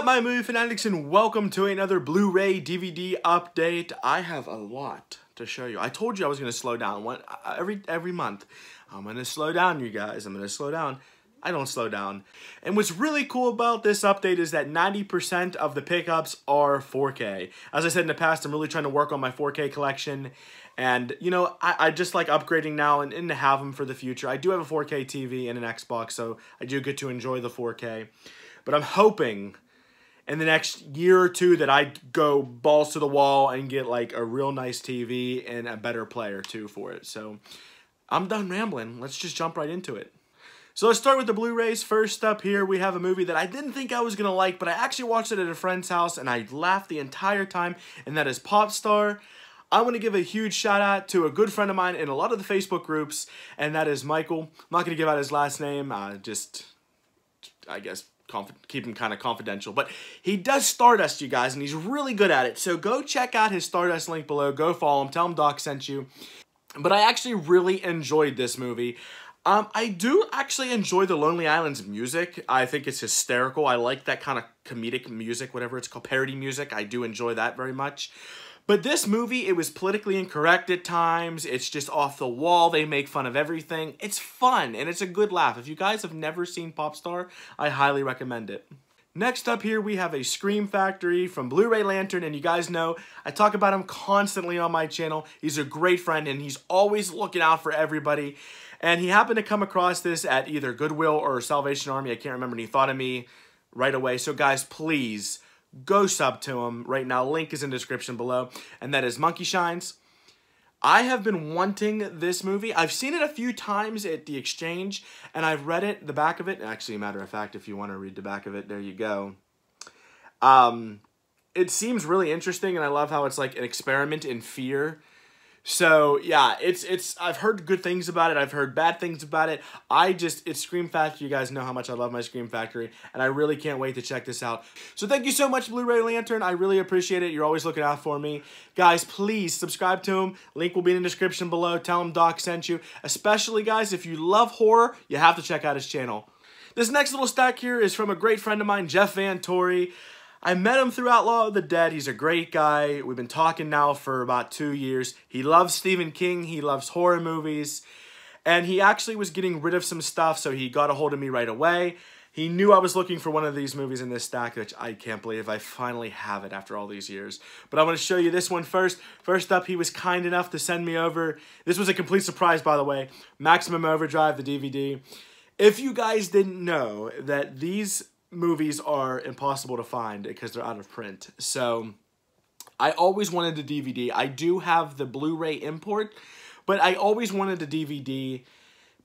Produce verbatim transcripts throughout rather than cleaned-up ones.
up, my movie fanatics, and welcome to another Blu-ray D V D update. I have a lot to show you. I told you I was going to slow down one, every, every month. I'm going to slow down, you guys. I'm going to slow down. I don't slow down. And what's really cool about this update is that ninety percent of the pickups are four K. As I said in the past, I'm really trying to work on my four K collection. And, you know, I, I just like upgrading now and, and to have them for the future. I do have a four K T V and an Xbox, so I do get to enjoy the four K. But I'm hoping in the next year or two that I go balls to the wall and get, like, a real nice T V and a better player, too, for it. So I'm done rambling. Let's just jump right into it. So let's start with the Blu-rays. First up here, we have a movie that I didn't think I was going to like, but I actually watched it at a friend's house, and I laughed the entire time, and that is Popstar. I want to give a huge shout-out to a good friend of mine in a lot of the Facebook groups, and that is Michael. I'm not going to give out his last name. Uh, just, I guess, keep him kind of confidential. But he does Stardust, you guys, and he's really good at it. So go check out his Stardust link below. Go follow him. Tell him Doc sent you. But I actually really enjoyed this movie. Um, I do actually enjoy the Lonely Island's music. I think it's hysterical. I like that kind of comedic music, whatever it's called, parody music. I do enjoy that very much. But this movie, it was politically incorrect at times. It's just off the wall. They make fun of everything. It's fun, and it's a good laugh. If you guys have never seen Popstar, I highly recommend it. Next up here, we have a Scream Factory from Blu-ray Lantern, and you guys know, I talk about him constantly on my channel. He's a great friend, and he's always looking out for everybody. And he happened to come across this at either Goodwill or Salvation Army. I can't remember, and he thought of me right away. So guys, please go sub to him right now. Link is in the description below. And that is Monkey Shines. I have been wanting this movie. I've seen it a few times at the exchange, and I've read it, the back of it. Actually, matter of fact, if you want to read the back of it, there you go. Um, it seems really interesting, and I love how it's like an experiment in fear. So yeah, it's it's. I've heard good things about it. I've heard bad things about it. I just, it's Scream Factory. You guys know how much I love my Scream Factory, and I really can't wait to check this out. So thank you so much, Blu-ray Lantern. I really appreciate it. You're always looking out for me, guys. Please subscribe to him. Link will be in the description below. Tell him Doc sent you. Especially guys, if you love horror, you have to check out his channel. This next little stack here is from a great friend of mine, Jeff Van Torrey. I met him through Outlaw of the Dead. He's a great guy. We've been talking now for about two years. He loves Stephen King. He loves horror movies. And he actually was getting rid of some stuff, so he got a hold of me right away. He knew I was looking for one of these movies in this stack, which I can't believe I finally have it after all these years. But I want to show you this one first. First up, he was kind enough to send me over. This was a complete surprise, by the way. Maximum Overdrive, the D V D. If you guys didn't know that these movies are impossible to find because they're out of print. So I always wanted a D V D. I do have the Blu-ray import, but I always wanted a D V D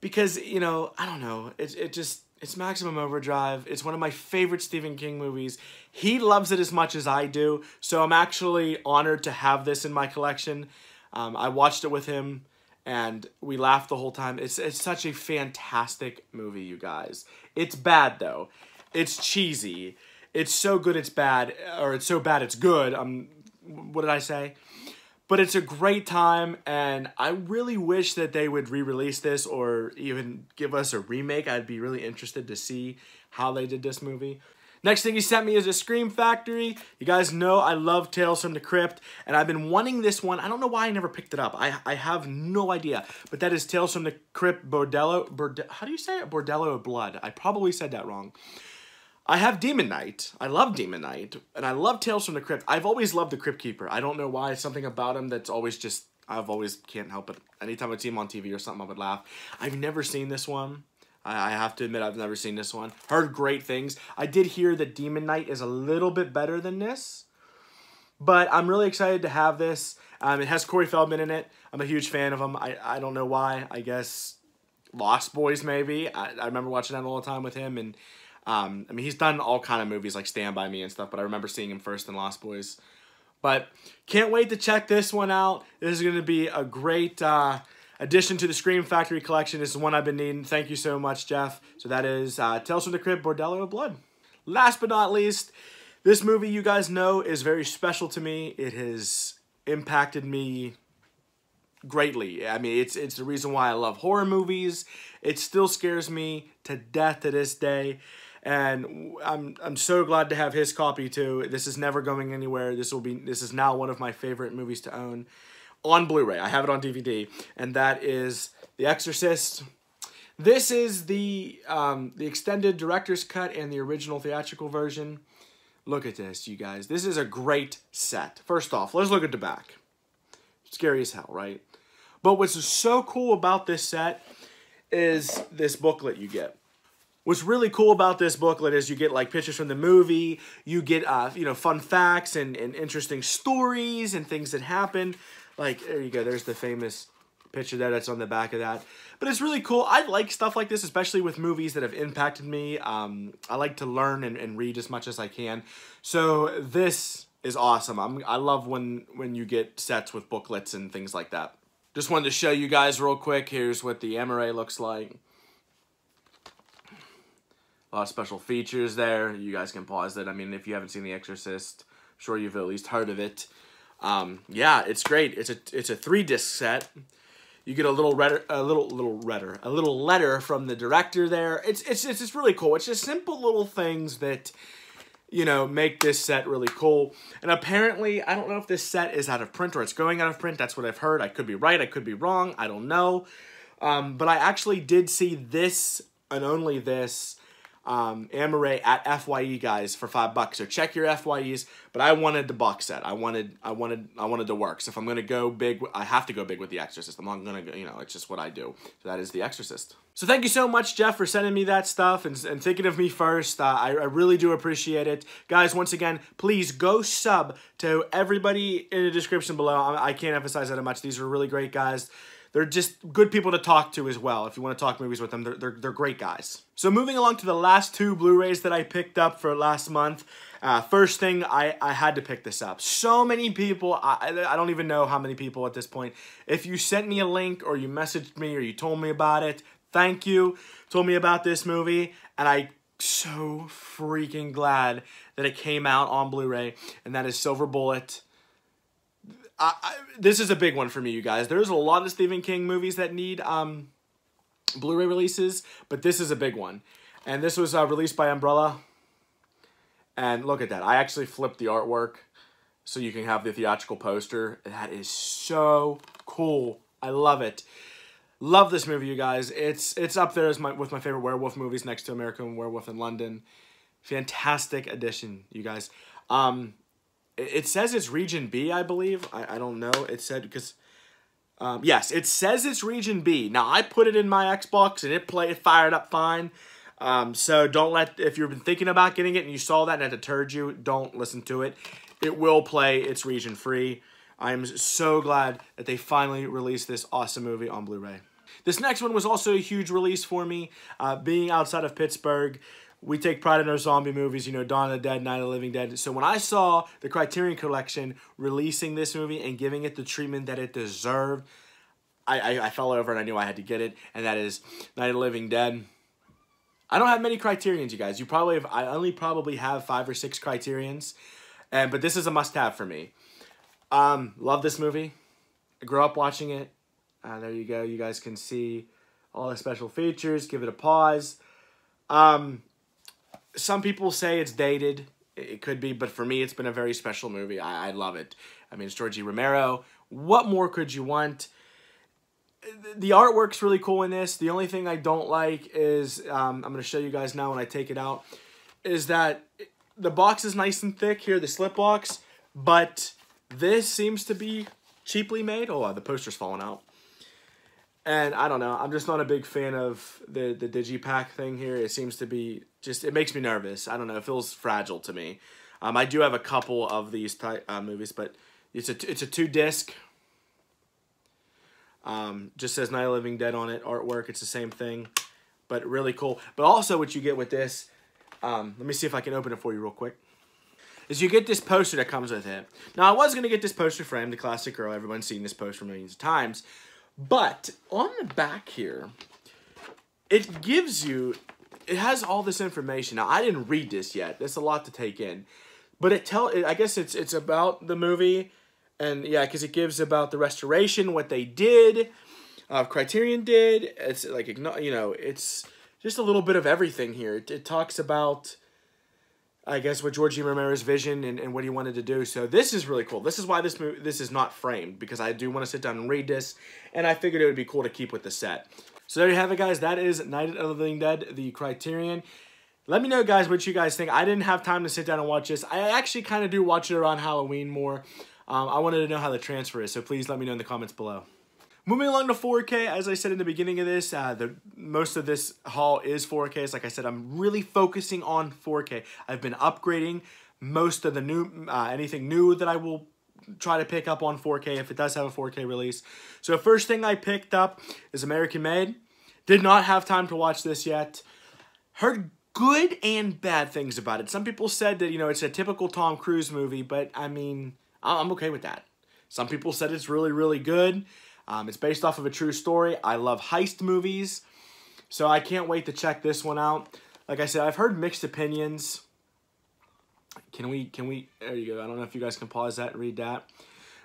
because, you know, I don't know. It, it just, it's Maximum Overdrive. It's one of my favorite Stephen King movies. He loves it as much as I do. So I'm actually honored to have this in my collection. Um, I watched it with him, and we laughed the whole time. It's, it's such a fantastic movie, you guys. It's bad, though. It's cheesy. It's so good it's bad, or it's so bad it's good. Um, what did I say? But it's a great time, and I really wish that they would re-release this or even give us a remake. I'd be really interested to see how they did this movie. Next thing he sent me is a Scream Factory. You guys know I love Tales from the Crypt, and I've been wanting this one. I don't know why I never picked it up. I, I have no idea. But that is Tales from the Crypt Bordello. Borde- how do you say it? Bordello of Blood. I probably said that wrong. I have Demon Knight. I love Demon Knight, and I love Tales from the Crypt. I've always loved the Crypt Keeper. I don't know why. It's something about him that's always just, I've always can't help it. Anytime I see him on T V or something, I would laugh. I've never seen this one. I, I have to admit, I've never seen this one. Heard great things. I did hear that Demon Knight is a little bit better than this, but I'm really excited to have this. Um, it has Corey Feldman in it. I'm a huge fan of him. I, I don't know why. I guess Lost Boys, maybe. I, I remember watching that all the time with him, and Um, I mean, he's done all kind of movies like Stand By Me and stuff, but I remember seeing him first in Lost Boys. But can't wait to check this one out. This is going to be a great uh, addition to the Scream Factory collection. This is one I've been needing. Thank you so much, Jeff. So that is uh, Tales from the Crypt, Bordello of Blood. Last but not least, this movie you guys know is very special to me. It has impacted me greatly. I mean, it's it's the reason why I love horror movies. It still scares me to death to this day. And I'm I'm so glad to have his copy too. This is never going anywhere. This will be this is now one of my favorite movies to own on Blu-ray. I have it on D V D, and that is The Exorcist. This is the um, the extended director's cut and the original theatrical version. Look at this, you guys. This is a great set. First off, let's look at the back. Scary as hell, right? But what's so cool about this set is this booklet you get. What's really cool about this booklet is you get like pictures from the movie, you get uh, you know, fun facts and, and interesting stories and things that happened. Like, there you go, there's the famous picture there that's on the back of that. But it's really cool. I like stuff like this, especially with movies that have impacted me. Um, I like to learn and, and read as much as I can. So this is awesome. I'm, I love when, when you get sets with booklets and things like that. Just wanted to show you guys real quick. Here's what the Amaray looks like. A lot of special features there. You guys can pause it. I mean, if you haven't seen The Exorcist, I'm sure you've at least heard of it. Um, yeah, it's great. It's a it's a three disc set. You get a little redder, a little little redder, a little letter from the director there. It's it's it's just really cool. It's just simple little things that, you know, make this set really cool. And apparently, I don't know if this set is out of print or it's going out of print. That's what I've heard. I could be right. I could be wrong. I don't know. Um, but I actually did see this and only this Um, Amaray at F Y E, guys, for five bucks. So check your F Y Es, but I wanted the box set. I wanted, I wanted, I wanted the works. If I'm going to go big, I have to go big with The Exorcist. I'm not going to, you know, it's just what I do. So that is The Exorcist. So thank you so much, Jeff, for sending me that stuff and, and thinking of me first. Uh, I, I really do appreciate it. Guys, once again, please go sub to everybody in the description below. I, I can't emphasize that much. These are really great guys. They're just good people to talk to as well. If you want to talk movies with them, they're, they're, they're great guys. So moving along to the last two Blu-rays that I picked up for last month. Uh, first thing, I, I had to pick this up. So many people, I, I don't even know how many people at this point. If you sent me a link or you messaged me or you told me about it, thank you. Told me about this movie, and I'm so freaking glad that it came out on Blu-ray, and that is Silver Bullet. I, I, this is a big one for me, you guys. There's a lot of Stephen King movies that need um, Blu-ray releases, but this is a big one. And this was uh, released by Umbrella. And look at that. I actually flipped the artwork so you can have the theatrical poster. That is so cool. I love it. Love this movie, you guys. It's it's up there as my, with my favorite werewolf movies, next to American Werewolf in London. Fantastic addition, you guys. Um... It says it's Region B, I believe. I, I don't know. It said because, um, yes, it says it's Region B. Now, I put it in my Xbox and it played, it fired up fine. Um, so don't let, if you've been thinking about getting it and you saw that and it deterred you, don't listen to it. It will play. It's region free. I am so glad that they finally released this awesome movie on Blu-ray. This next one was also a huge release for me, uh, being outside of Pittsburgh. We take pride in our zombie movies, you know, Dawn of the Dead, Night of the Living Dead. So when I saw the Criterion Collection releasing this movie and giving it the treatment that it deserved, I, I, I fell over and I knew I had to get it, and that is Night of the Living Dead. I don't have many Criterions, you guys. You probably have, I only probably have five or six Criterions, and but this is a must-have for me. Um, love this movie. I grew up watching it. Uh, there you go. You guys can see all the special features. Give it a pause. Um... Some people say it's dated. It could be, but for me, it's been a very special movie. I, I love it. I mean, it's George E. Romero. What more could you want? The artwork's really cool in this. The only thing I don't like is, um, I'm going to show you guys now when I take it out, is that the box is nice and thick here, the slip box, but this seems to be cheaply made. Oh, the poster's falling out. And I don't know, I'm just not a big fan of the, the digipack thing here. It seems to be just, it makes me nervous. I don't know, it feels fragile to me. Um, I do have a couple of these type, uh, movies, but it's a, it's a two-disc. Um, just says Night of the Living Dead on it, artwork, it's the same thing, but really cool. But also what you get with this, um, let me see if I can open it for you real quick, is you get this poster that comes with it. Now, I was going to get this poster framed, the classic girl. Everyone's seen this poster millions of times. But on the back here, it gives you, it has all this information. Now, I didn't read this yet. That's a lot to take in. But it tell, I guess it's it's about the movie. And yeah, because it gives about the restoration, what they did, uh, Criterion did. It's like, you know, it's just a little bit of everything here. It, it talks about, I guess, what George E. Romero's vision and, and what he wanted to do. So this is really cool. This is why this movie, this is not framed, because I do want to sit down and read this, and I figured it would be cool to keep with the set. So there you have it, guys. That is Night of the Living Dead, the Criterion. Let me know, guys, what you guys think. I didn't have time to sit down and watch this. I actually kind of do watch it around Halloween more. Um, I wanted to know how the transfer is, so please let me know in the comments below. Moving along to four K, as I said in the beginning of this, uh, the most of this haul is four K. So like I said, I'm really focusing on four K. I've been upgrading most of the new, uh, anything new that I will try to pick up on four K if it does have a four K release. So first thing I picked up is American Made. Did not have time to watch this yet. Heard good and bad things about it. Some people said that, you know, it's a typical Tom Cruise movie, but I mean, I'm okay with that. Some people said it's really, really good. Um, it's based off of a true story. I love heist movies, so I can't wait to check this one out. Like I said, I've heard mixed opinions. Can we, can we, there you go. I don't know if you guys can pause that and read that.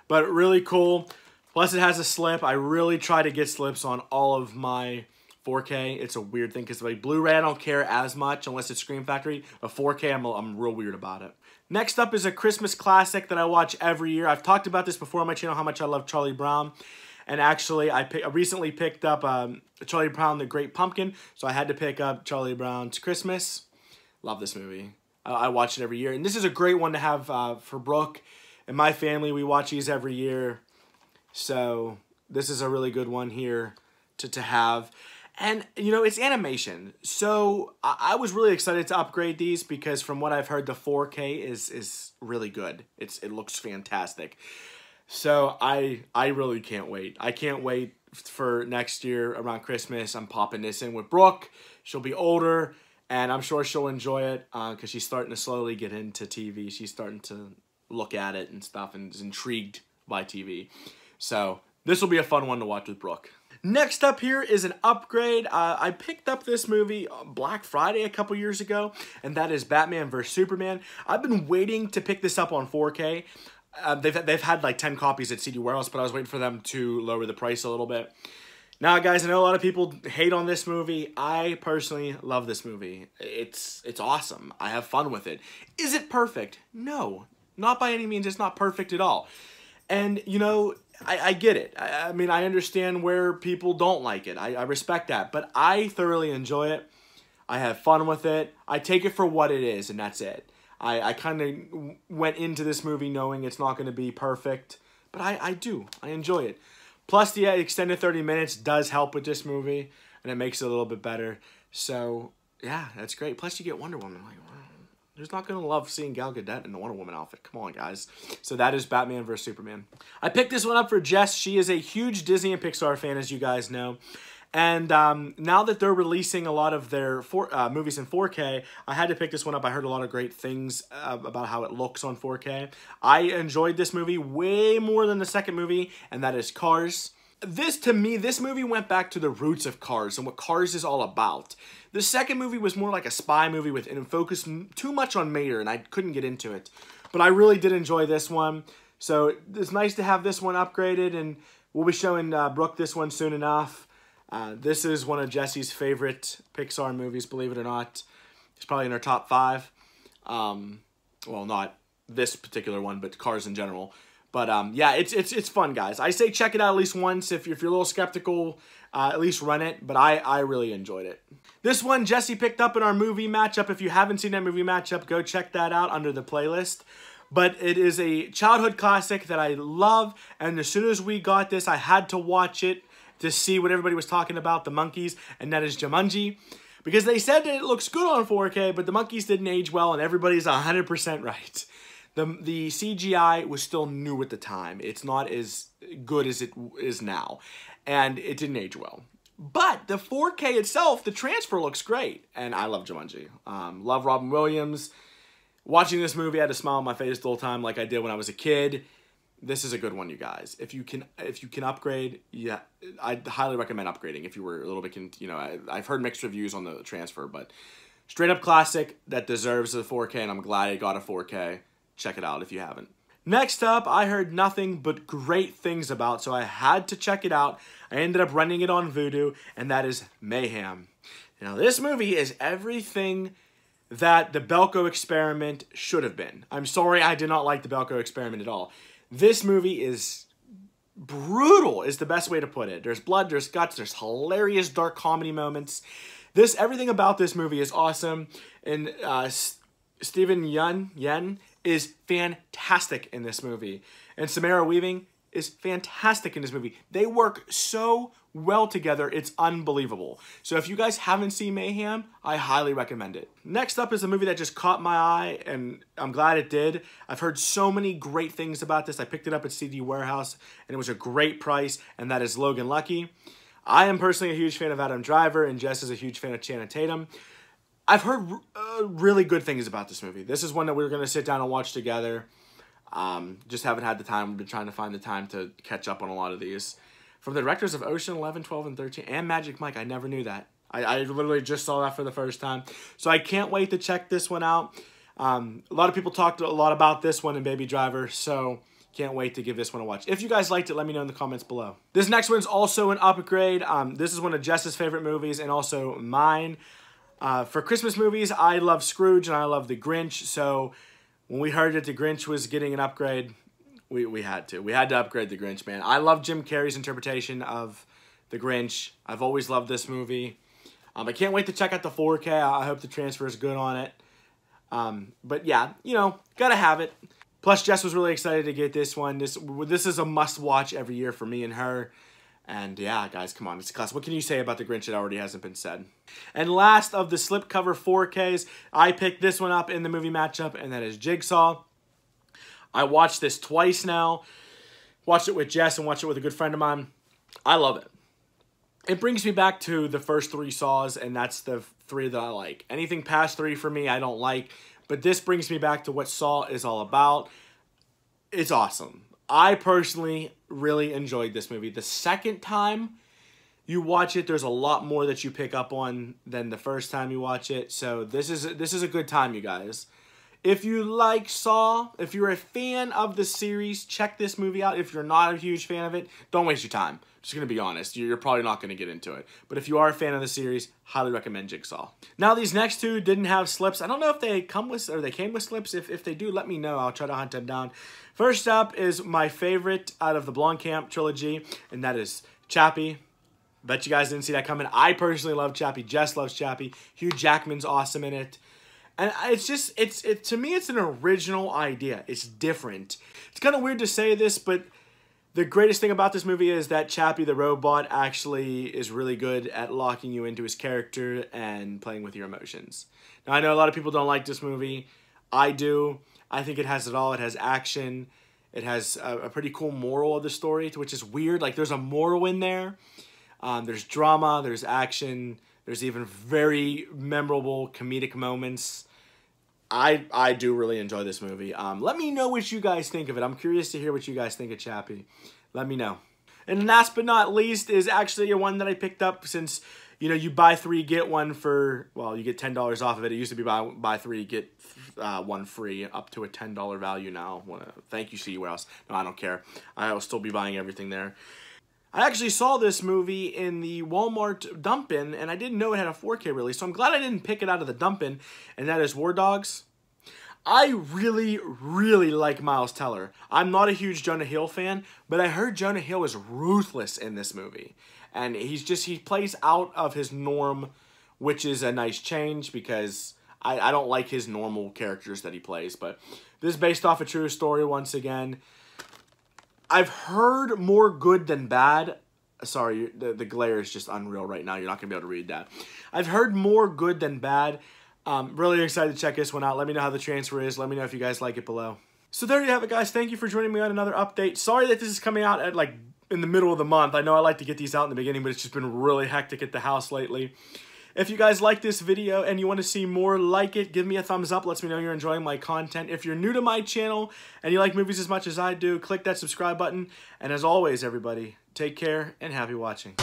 But really cool. Plus it has a slip. I really try to get slips on all of my four K. It's a weird thing because like Blu-ray, I don't care as much unless it's Scream Factory. But four K, I'm, I'm real weird about it. Next up is a Christmas classic that I watch every year. I've talked about this before on my channel, how much I love Charlie Brown. And actually, I, pick, I recently picked up um, Charlie Brown, The Great Pumpkin. So I had to pick up Charlie Brown's Christmas. Love this movie. I, I watch it every year. And this is a great one to have uh, for Brooke and my family. We watch these every year. So this is a really good one here to, to have. And, you know, it's animation. So I, I was really excited to upgrade these because from what I've heard, the four K is, is really good. It's, it looks fantastic. So I I really can't wait. I can't wait for next year around Christmas. I'm popping this in with Brooke. She'll be older, and I'm sure she'll enjoy it because uh, she's starting to slowly get into T V. She's starting to look at it and stuff and is intrigued by T V. So this will be a fun one to watch with Brooke. Next up here is an upgrade. Uh, I picked up this movie Black Friday a couple years ago, and that is Batman versus Superman. I've been waiting to pick this up on four K. Uh, they've, they've had like ten copies at C D Warehouse, but I was waiting for them to lower the price a little bit. Now, guys, I know a lot of people hate on this movie. I personally love this movie. It's, it's awesome. I have fun with it. Is it perfect? No, not by any means. It's not perfect at all. And, you know, I, I get it. I, I mean, I understand where people don't like it. I, I respect that, but I thoroughly enjoy it. I have fun with it. I take it for what it is, and that's it. I, I kind of went into this movie knowing it's not going to be perfect, but I, I do. I enjoy it. Plus, the extended thirty minutes does help with this movie, and it makes it a little bit better. So, yeah, that's great. Plus, you get Wonder Woman. Like, wow, who's not going to love seeing Gal Gadot in the Wonder Woman outfit? Come on, guys. So that is Batman versus Superman. I picked this one up for Jess. She is a huge Disney and Pixar fan, as you guys know. And um, now that they're releasing a lot of their four, uh, movies in four K, I had to pick this one up. I heard a lot of great things uh, about how it looks on four K. I enjoyed this movie way more than the second movie, and that is Cars. This, to me, this movie went back to the roots of Cars and what Cars is all about. The second movie was more like a spy movie with and focused too much on Mater, and I couldn't get into it. But I really did enjoy this one. So it's nice to have this one upgraded, and we'll be showing uh, Brooke this one soon enough. Uh, this is one of Jesse's favorite Pixar movies, believe it or not. It's probably in her top five. Um, well, not this particular one, but Cars in general. But um, yeah, it's it's it's fun, guys. I say check it out at least once. If you're, if you're a little skeptical, uh, at least run it. But I, I really enjoyed it. This one Jesse picked up in our movie matchup. If you haven't seen that movie matchup, go check that out under the playlist. But it is a childhood classic that I love. And as soon as we got this, I had to watch it to see what everybody was talking about, the monkeys, and that is Jumanji. Because they said that it looks good on four K, but the monkeys didn't age well, and everybody's one hundred percent right. The, the C G I was still new at the time. It's not as good as it is now, and it didn't age well. But the four K itself, the transfer looks great, and I love Jumanji. Um, love Robin Williams. Watching this movie, I had a smile on my face the whole time like I did when I was a kid. This is a good one, you guys. If you can, if you can upgrade, yeah, I highly recommend upgrading. If you were a little bit, you know, I, I've heard mixed reviews on the transfer, but straight up classic that deserves a four K, and I'm glad I got a four K. Check it out if you haven't. Next up, I heard nothing but great things about, so I had to check it out. I ended up renting it on Vudu, and that is Mayhem. Now, this movie is everything that the Belko Experiment should have been. I'm sorry, I did not like the Belko Experiment at all. This movie is brutal, is the best way to put it. There's blood, there's guts, there's hilarious dark comedy moments. This, everything about this movie is awesome. And uh, Steven Yeun, Yeun is fantastic in this movie. And Samara Weaving is fantastic in this movie. They work so well together, it's unbelievable. So if you guys haven't seen Mayhem, I highly recommend it. Next up is a movie that just caught my eye, and I'm glad it did. I've heard so many great things about this. I picked it up at C D Warehouse, and it was a great price, and that is Logan Lucky. I am personally a huge fan of Adam Driver, and Jess is a huge fan of Channing Tatum. I've heard uh, really good things about this movie. This is one that we were going to sit down and watch together. Um, just haven't had the time. We've been trying to find the time to catch up on a lot of these. From the directors of Ocean eleven, twelve, and thirteen, and Magic Mike. I never knew that. I, I literally just saw that for the first time. So I can't wait to check this one out. Um, a lot of people talked a lot about this one and Baby Driver, so can't wait to give this one a watch. If you guys liked it, let me know in the comments below. This next one's also an upgrade. Um, this is one of Jess's favorite movies and also mine. Uh, for Christmas movies, I love Scrooge and I love The Grinch, so when we heard that The Grinch was getting an upgrade, we, we had to. We had to upgrade The Grinch, man. I love Jim Carrey's interpretation of The Grinch. I've always loved this movie. Um, I can't wait to check out the four K. I hope the transfer is good on it. Um, but yeah, you know, gotta have it. Plus, Jess was really excited to get this one. This, this is a must-watch every year for me and her. And yeah, guys, come on, it's a classic. What can you say about The Grinch that already hasn't been said? And last of the slipcover four Ks, I picked this one up in the movie matchup, and that is Jigsaw. I watched this twice now. Watched it with Jess and watched it with a good friend of mine. I love it. It brings me back to the first three Saws, and that's the three that I like. Anything past three for me, I don't like. But this brings me back to what Saw is all about. It's awesome. I personally really enjoyed this movie. The second time you watch it, there's a lot more that you pick up on than the first time you watch it. So this is this is a good time, you guys. If you like Saw, if you're a fan of the series, check this movie out. If you're not a huge fan of it, don't waste your time. I'm just going to be honest. You're probably not going to get into it. But if you are a fan of the series, highly recommend Jigsaw. Now, these next two didn't have slips. I don't know if they come with or they came with slips. If, if they do, let me know. I'll try to hunt them down. First up is my favorite out of the Blomkamp trilogy, and that is Chappie. Bet you guys didn't see that coming. I personally love Chappie. Jess loves Chappie. Hugh Jackman's awesome in it. And it's just, it's it to me, it's an original idea. It's different. It's kind of weird to say this, but the greatest thing about this movie is that Chappie the robot actually is really good at locking you into his character and playing with your emotions. Now, I know a lot of people don't like this movie. I do. I think it has it all. It has action. It has a, a pretty cool moral of the story, which is weird. Like, there's a moral in there. Um, there's drama. There's action. There's even very memorable comedic moments. I I do really enjoy this movie. Um, let me know what you guys think of it. I'm curious to hear what you guys think of Chappie. Let me know. And last but not least is actually one that I picked up since, you know, you buy three, get one for, well, you get ten dollars off of it. It used to be buy, buy three, get uh, one free, up to a ten dollar value now. Wanna, thank you, C D Warehouse. No, I don't care. I will still be buying everything there. I actually saw this movie in the Walmart dump-in, and I didn't know it had a four K release, so I'm glad I didn't pick it out of the dump-in, and that is War Dogs. I really, really like Miles Teller. I'm not a huge Jonah Hill fan, but I heard Jonah Hill is ruthless in this movie. And he's just, he plays out of his norm, which is a nice change because I, I don't like his normal characters that he plays. But this is based off a true story once again. I've heard more good than bad. Sorry, the, the glare is just unreal right now. You're not going to be able to read that. I've heard more good than bad. Um, really excited to check this one out. Let me know how the transfer is. Let me know if you guys like it below. So there you have it, guys. Thank you for joining me on another update. Sorry that this is coming out at like in the middle of the month. I know I like to get these out in the beginning, but it's just been really hectic at the house lately. If you guys like this video and you want to see more like it, give me a thumbs up. Let me know you're enjoying my content. If you're new to my channel and you like movies as much as I do, click that subscribe button. And as always, everybody, take care and happy watching.